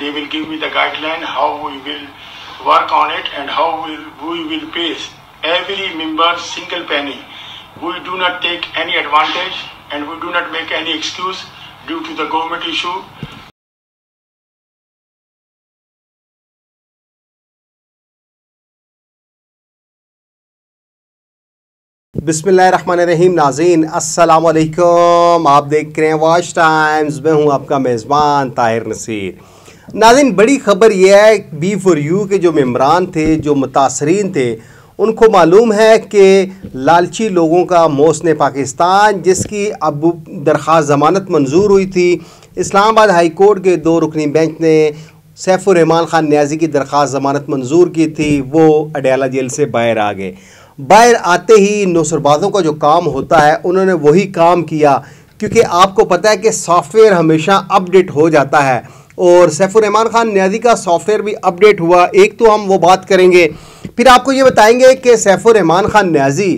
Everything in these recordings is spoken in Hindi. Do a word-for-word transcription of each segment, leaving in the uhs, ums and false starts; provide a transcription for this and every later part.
They will give me the guideline how we will work on it and how we we will pay every member single penny. We do not take any advantage and we do not make any excuse due to the government issue. बिस्मिल्लाहिर्रहमानिर्रहीम नाज़रीन, अस्सलाम अलैकुम। आप देख रहे हैं वॉच टाइम्स, मैं हूं आपका मेज़बान ताहिर नसीर। नाज़रीन, बड़ी ख़बर यह है बी फोर यू के जो मेम्बरान थे, जो मुतासरीन थे, उनको मालूम है कि लालची लोगों का मोसने पाकिस्तान, जिसकी अब दरख्वास्त ज़मानत मंजूर हुई थी, इस्लामाबाद हाई कोर्ट के दो रुकनी बेंच ने सैफु उर रहमान खान नियाज़ी की दरख्वास्त ज़मानत मंजूर की थी। वो अडयाला जेल से बाहर आ गए। बाहर आते ही नौसरबाज़ों का जो काम होता है उन्होंने वही काम किया, क्योंकि आपको पता है कि सॉफ़्टवेयर हमेशा अपडेट हो जाता है और सैफु उर रहमान खान नियाज़ी का सॉफ़्टवेयर भी अपडेट हुआ। एक तो हम वो बात करेंगे, फिर आपको ये बताएंगे कि सैफु उर रहमान खान नियाज़ी,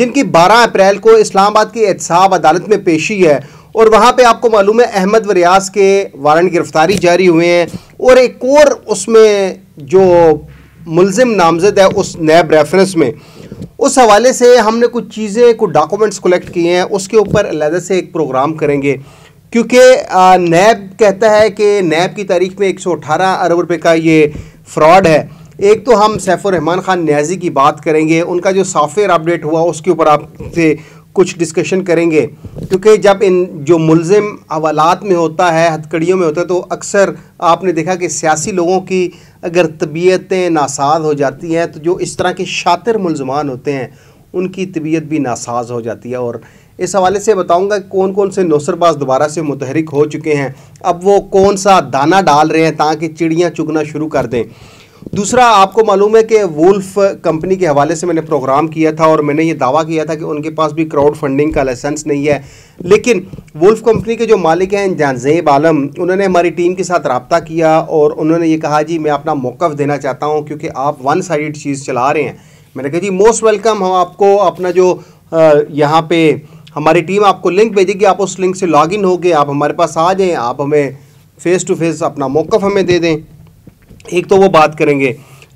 जिनकी बारह अप्रैल को इस्लामाबाद की एहतसाब अदालत में पेशी है और वहाँ पे आपको मालूम है अहमद व रियाज़ के वारंट गिरफ़्तारी जारी हुए हैं और एक और उसमें जो मुलज़िम नामजद है उस नैब रेफरेंस में, उस हवाले से हमने कुछ चीज़ें, कुछ डॉक्यूमेंट्स कलेक्ट किए हैं, उसके ऊपर अलग से एक प्रोग्राम करेंगे। क्योंकि नैब कहता है कि नैब की तारीख में एक सौ अठारह अरब रुपए का ये फ्रॉड है। एक तो हम सैफु उर रहमान खान नियाज़ी की बात करेंगे, उनका जो सॉफ्टवेयर अपडेट हुआ उसके ऊपर आपसे कुछ डिस्कशन करेंगे, क्योंकि जब इन जो मुलज़िम हवालात में होता है, हथकड़ियों में होता है, तो अक्सर आपने देखा कि सियासी लोगों की अगर तबीयतें नासाज हो जाती हैं तो जो इस तरह के शातिर मुलजमान होते हैं उनकी तबीयत भी नासाज हो जाती है। और इस हवाले से बताऊंगा कौन कौन से नौसरबाज दोबारा से मुतहरिक हो चुके हैं, अब वो कौन सा दाना डाल रहे हैं ताकि चिड़ियाँ चुगना शुरू कर दें। दूसरा, आपको मालूम है कि वुल्फ कंपनी के हवाले से मैंने प्रोग्राम किया था और मैंने ये दावा किया था कि उनके पास भी क्राउड फंडिंग का लाइसेंस नहीं है, लेकिन वुल्फ कंपनी के जो मालिक हैं जहांजेब आलम, उन्होंने हमारी टीम के साथ रब्ता किया और उन्होंने ये कहा जी मैं अपना मौक़िफ़ देना चाहता हूँ क्योंकि आप वन साइडेड चीज़ चला रहे हैं। मैंने कहा जी मोस्ट वेलकम, हम आपको अपना जो यहाँ पर हमारी टीम आपको लिंक भेजेगी, आप उस लिंक से लॉग इन हो के आप हमारे पास आ जाएँ, आप हमें फ़ेस टू फेस अपना मौक़िफ़ हमें दे दें। एक तो वो बात करेंगे,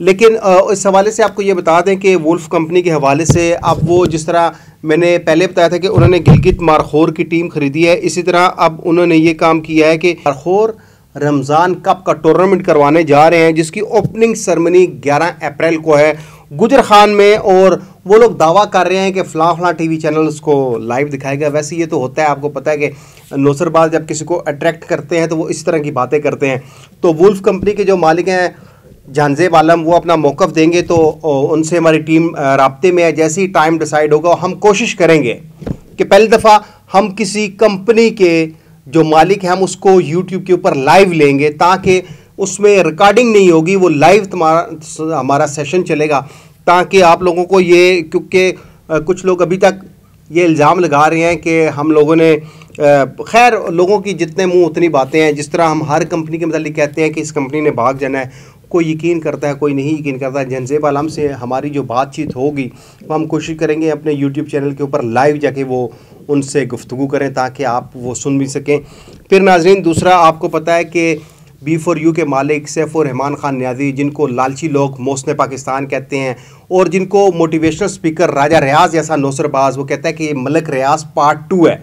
लेकिन इस हवाले से आपको ये बता दें कि वुल्फ कंपनी के हवाले से अब वो, जिस तरह मैंने पहले बताया था कि उन्होंने गिलगित मारखोर की टीम खरीदी है, इसी तरह अब उन्होंने ये काम किया है कि मारखोर रमज़ान कप का टूर्नामेंट करवाने जा रहे हैं, जिसकी ओपनिंग सेरेमनी ग्यारह अप्रैल को है गुजर खान में। और वो लोग दावा कर रहे हैं कि फ़लाँ फ़लाँ टी वी चैनल उसको लाइव दिखाएगा। वैसे ये तो होता है, आपको पता है कि नौसरबाज जब किसी को अट्रैक्ट करते हैं तो वो इस तरह की बातें करते हैं। तो वुल्फ कंपनी के जो मालिक हैं जहांजेब आलम, वो अपना मौक़िफ़ देंगे, तो उनसे हमारी टीम राब्ते में है। जैसे ही टाइम डिसाइड होगा हम कोशिश करेंगे कि पहली दफ़ा हम किसी कंपनी के जो मालिक हैं हम उसको यूट्यूब के ऊपर लाइव लेंगे, ताकि उसमें रिकॉर्डिंग नहीं होगी, वो लाइव तुम्हारा हमारा सेशन चलेगा, ताकि आप लोगों को ये, क्योंकि कुछ लोग अभी तक ये इल्ज़ाम लगा रहे हैं कि हम लोगों ने, खैर लोगों की जितने मुंह उतनी बातें हैं, जिस तरह हम हर कंपनी के मतलब कहते हैं कि इस कंपनी ने भाग जाना है, कोई यकीन करता है कोई नहीं यकीन करता है। जहांजेब आलम से हमारी जो बातचीत होगी वो हम कोशिश करेंगे अपने यूट्यूब चैनल के ऊपर लाइव जाके वो उनसे गुफ्तगू करें, ताकि आप वो सुन भी सकें। फिर नाजरीन, दूसरा आपको पता है कि बी फोर यू के मालिक सैफु उर रहमान खान नियाज़ी, जिनको लालची लोग मोसने पाकिस्तान कहते हैं और जिनको मोटिवेशनल स्पीकर राजा रियाज जैसा नौसरबाज वो कहता है कि ये मलिक रियाज पार्ट टू है,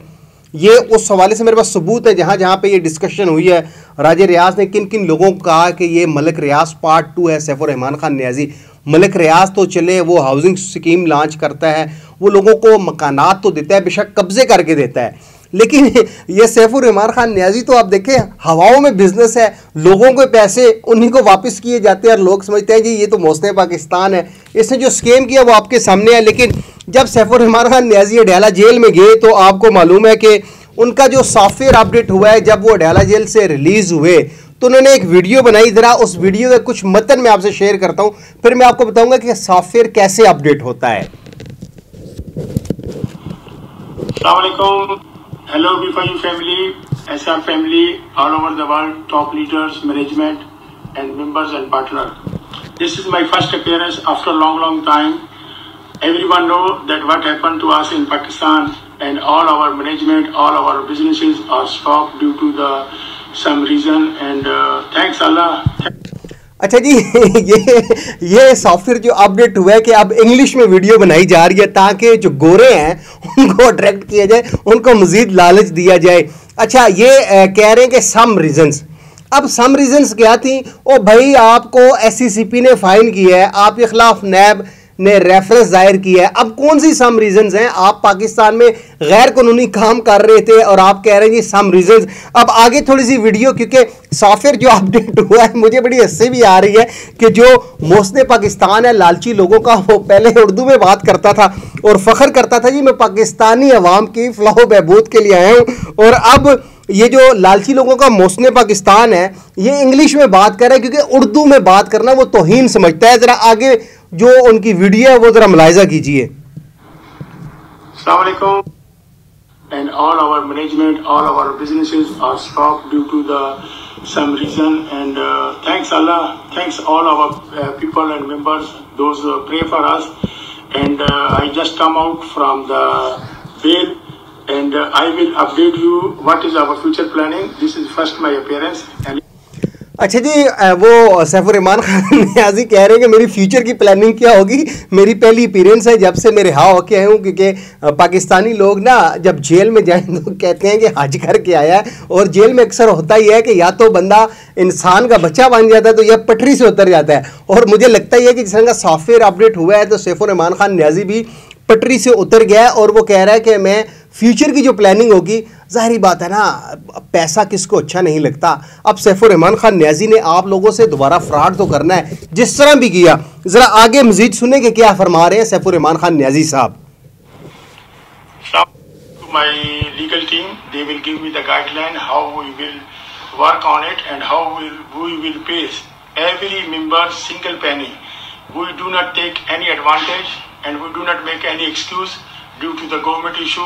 ये उस हवाले से मेरे पास सबूत है। जहाँ जहाँ पे ये डिस्कशन हुई है, राजा रियाज ने किन किन लोगों को कहा कि ये मलिक रियाज पार्ट टू है सैफु उर रहमान खान नियाज़ी। मलिक रियाज तो चले, वो हाउसिंग स्कीम लॉन्च करता है, वो लोगों को मकानात तो देता है, बेशक कब्जे करके देता है, लेकिन ये सैफु उर रहमान खान नियाज़ी तो आप देखें हवाओं में बिजनेस है, लोगों के पैसे उन्हीं को वापस किए जाते हैं और लोग समझते हैं जी ये तो मोसने पाकिस्तान है। इसने जो स्कैम किया वो आपके सामने है। लेकिन जब सैफु उर रहमान खान नियाज़ी अडयाला जेल में गए तो आपको मालूम है कि उनका जो सॉफ्टवेयर अपडेट हुआ है, जब वो अडयाला जेल से रिलीज़ हुए तो उन्होंने एक वीडियो बनाई, ज़रा उस वीडियो का कुछ मतन मैं आपसे शेयर करता हूँ, फिर मैं आपको बताऊँगा कि सॉफ्टवेयर कैसे अपडेट होता है। Hello B four U family, S R family, all over the world, top leaders, management and members and partners. This is my first appearance after a long, long time. Everyone know that what happened to us in Pakistan and all our management, all our businesses are stopped due to the some reason and uh, thanks Allah. अच्छा जी, ये ये सॉफ्टवेयर जो अपडेट हुआ है कि अब इंग्लिश में वीडियो बनाई जा रही है ताकि जो गोरे हैं उनको अट्रैक्ट किया जाए, उनको मज़ीद लालच दिया जाए। अच्छा, ये कह रहे हैं कि सम रीज़न्स, अब सम रीज़न्स क्या थी? ओ भाई, आपको एससीसीपी ने फ़ाइन किया है, आपके ख़िलाफ़ नैब ने रेफरेंस दायर किया है, अब कौन सी सम रीज़न्स हैं? आप पाकिस्तान में गैर कानूनी काम कर रहे थे और आप कह रहे हैं जी सम रीज़न्स। अब आगे थोड़ी सी वीडियो, क्योंकि सॉफ्टवेयर जो अपडेट हुआ है मुझे बड़ी हंसी भी आ रही है कि जो मोहसिन पाकिस्तान है लालची लोगों का, वो पहले उर्दू में बात करता था और फ़ख्र करता था जी मैं पाकिस्तानी अवाम की फलाह बहबूद के लिए आया हूँ, और अब ये जो लालची लोगों का मोहसिन पाकिस्तान है ये इंग्लिश में बात कर रहा है क्योंकि उर्दू में बात करना वो तौहीन समझता है। ज़रा आगे जो उनकी वीडियो है वो जरा मुलाहिजा कीजिए। अस्सलाम वालेकुम and all our management, all our businesses are stop due to the some reason and thanks Allah, thanks all our people and members those pray for us and I just come out from the bail and I will update you what is our future planning. This is first my appearance. अच्छा जी, वो सैफुर रहमान खान नियाज़ी कह रहे हैं कि मेरी फ्यूचर की प्लानिंग क्या होगी, मेरी पहली अपीयरेंस है जब से मैं रिहा होके आया हूँ, क्योंकि पाकिस्तानी लोग ना जब जेल में जाएँ तो कहते हैं कि हज करके आया है, और जेल में अक्सर होता ही है कि या तो बंदा इंसान का बच्चा बन जाता है तो या पटरी से उतर जाता है, और मुझे लगता ही है कि जिस तरह का सॉफ्टवेयर अपडेट हुआ है तो सैफुर रहमान खान नियाज़ी भी पटरी से उतर गया है और वो कह रहा है कि मैं फ्यूचर की जो प्लानिंग होगी, जाहिर बात है ना पैसा किसको अच्छा नहीं लगता। अब सैफुर रहमान खान नियाज़ी ने आप लोगों से दोबारा फ्रॉड तो करना है जिस तरह भी किया। जरा आगे मजीद सुने कि क्या फरमा रहे हैं सैफुर रहमान खान नियाज़ी साहब। My legal team they will give me the guideline how we will work on it and how we will pay every member single penny. We do not take any advantage and we do not make any excuse due to the government issue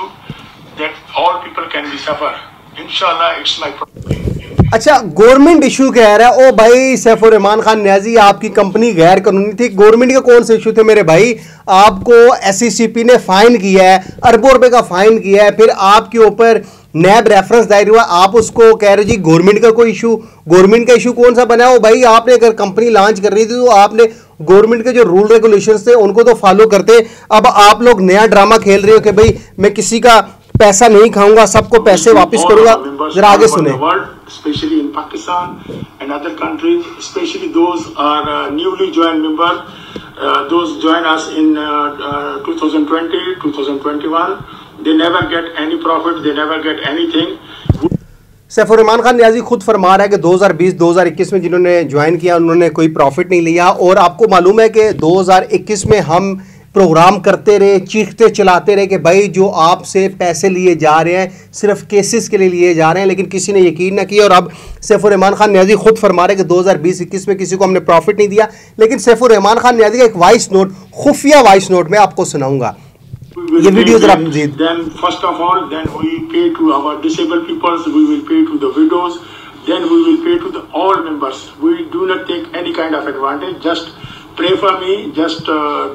that all people can be suffer inshallah it's my problem। अच्छा, गवर्नमेंट इशू कह रहा है। ओ भाई सैफुर रहमान खान नियाज़ी, आपकी कंपनी गैर कानूनी थी, गवर्नमेंट के कौन से इशू थे मेरे भाई? आपको एससीसीपी ने फाइन किया है, अरबों रुपए का फाइन किया है, फिर आपके ऊपर नैब रेफरेंस दायर हुआ, आप उसको कह रहे हो जी गवर्नमेंट का कोई इशू। गवर्नमेंट का इशू कौन सा बना? ओ भाई, आपने अगर कंपनी लॉन्च कर रही थी तो आपने गवर्नमेंट के जो रूल रेगुलेशंस थे उनको तो फॉलो करते। अब आप लोग नया ड्रामा खेल रहे हो कि भाई मैं किसी का पैसा नहीं खाऊंगा, सबको पैसे वापस करूंगा। जरा आगे सुने। Specially in Pakistan and other countries, specially those are newly join member, those join us in two thousand twenty, two thousand twenty one, they never get any profit, they never get anything. Saifur Rehman Khan Niazi खुद फरमा रहा है कि दो हज़ार बीस दो हज़ार इक्कीस में जिन्होंने ज्वाइन किया उन्होंने कोई प्रॉफिट नहीं लिया, और आपको मालूम है कि दो हज़ार इक्कीस में हम प्रोग्राम करते रहे, चीखते चलाते रहे कि भाई जो आपसे पैसे लिए जा रहे हैं सिर्फ केसेस के लिए लिए जा रहे हैं, लेकिन किसी ने यकीन ना किया। और अब सैफुर रहमान खान नियाज़ी खुद फरमा रहे कि दो हज़ार बीस इक्कीस में किसी को हमने प्रॉफिट नहीं दिया। लेकिन सैफुर रहमान खान नियाज़ी का एक वॉइस नोट, खुफिया वॉइस नोट मैं आपको सुनाऊँगा, ये वीडियो जरा मजीद। Then first of all then we pay to our disabled peoples, we will pay to the widows, then we will pay to the all members. We do not take any kind of advantage, just pray for me, just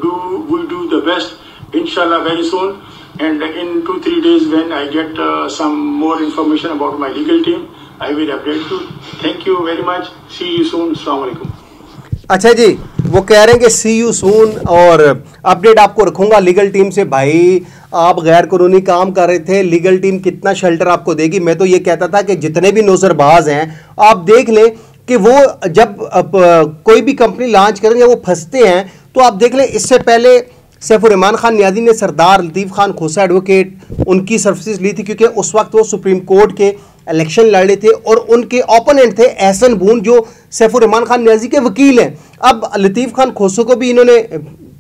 do we do the best इंशाल्लाह very soon and in two three days when I get some more information about my legal team I will update you. Thank you very much, see you soon, अस्सलाम वालेकुम। अच्छा जी, वो कह रहे हैं कि सी यू सून और अपडेट आपको रखूँगा लीगल टीम से। भाई आप गैर कानूनी काम कर रहे थे, लीगल टीम कितना शेल्टर आपको देगी? मैं तो ये कहता था कि जितने भी नौसरबाज हैं आप देख लें कि वो जब आप कोई भी कंपनी लॉन्च करेंगे वो फंसते हैं, तो आप देख लें इससे पहले सैफुर रहमान खान नियाज़ी ने सरदार लतीफ़ खान खोसा एडवोकेट उनकी सर्विसेज ली थी, क्योंकि उस वक्त वो सुप्रीम कोर्ट के इलेक्शन लड़ रहे थे और उनके ओपोनेंट थे एहसन बून जो सैफुर रहमान खान नियाज़ी के वकील हैं। अब लतीफ़ खान खोसो को भी इन्होंने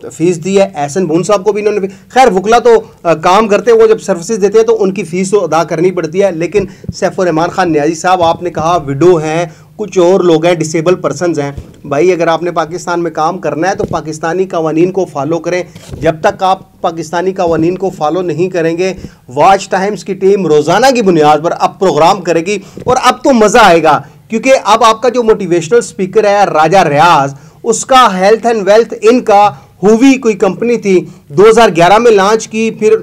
फ़ीस दी है, एहसन बून साहब को भी इन्होंने, खैर वकला तो आ, काम करते हैं, वो जब सर्विसेज देते हैं तो उनकी फ़ीस तो अदा करनी पड़ती है। लेकिन सैफुर रहमान खान नियाज़ी साहब आपने कहा विडो हैं, कुछ और लोग हैं, डिसेबल पर्सनस हैं। भाई अगर आपने पाकिस्तान में काम करना है तो पाकिस्तानी कवानीन को फॉलो करें। जब तक आप पाकिस्तानी कवानीन को फॉलो नहीं करेंगे, वॉच टाइम्स की टीम रोज़ाना की बुनियाद पर अब प्रोग्राम करेगी और अब तो मज़ा आएगा, क्योंकि अब आपका जो मोटिवेशनल स्पीकर है राजा रियाज, उसका हेल्थ एंड वेल्थ इनका हुवी कोई कंपनी थी, दो हज़ार ग्यारह में लॉन्च की, फिर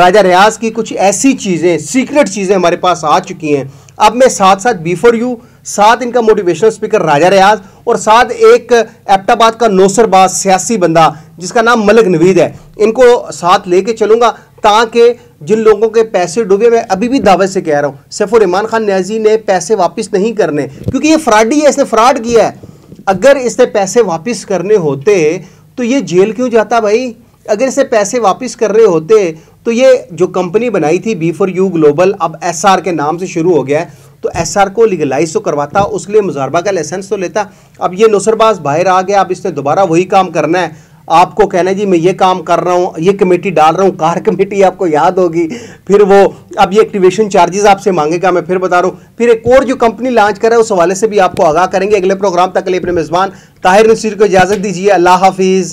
राजा रियाज की कुछ ऐसी चीज़ें, सीक्रेट चीज़ें हमारे पास आ चुकी हैं अब मैं साथ साथ बी फोर यू, साथ इनका मोटिवेशनल स्पीकर राजा रियाज और साथ एक एबटाबाद का नौसरबाज सियासी बंदा जिसका नाम मलिक नवीद है, इनको साथ लेके चलूँगा ताकि जिन लोगों के पैसे डूबे, मैं अभी भी दावे से कह रहा हूँ सैफुर रहमान खान नियाज़ी ने पैसे वापस नहीं करने, क्योंकि ये फ्रॉडी है, इसने फ्रॉड किया है। अगर इसने पैसे वापस करने होते तो ये जेल क्यों जाता भाई? अगर इसे पैसे वापस कर रहे होते तो ये जो कंपनी बनाई थी बी फोर यू ग्लोबल, अब एसआर के नाम से शुरू हो गया है, तो एसआर को लीगलाइज तो करवाता, उसके लिए मुजारबा का लाइसेंस तो लेता। अब ये नौसरबाज बाहर आ गया, अब इसने दोबारा वही काम करना है, आपको कहना है जी मैं ये काम कर रहा हूँ, ये कमेटी डाल रहा हूँ, कार कमेटी आपको याद होगी, फिर वो अब ये एक्टिवेशन चार्जेस आपसे मांगेगा, मैं फिर बता रहा हूँ। फिर एक और जो कंपनी लॉन्च कर रहा है उस हवाले से भी आपको आगाह करेंगे अगले प्रोग्राम तक। अपने मेज़बान ताहिर नसीर को इजाज़त दीजिए, अल्लाह हाफिज़।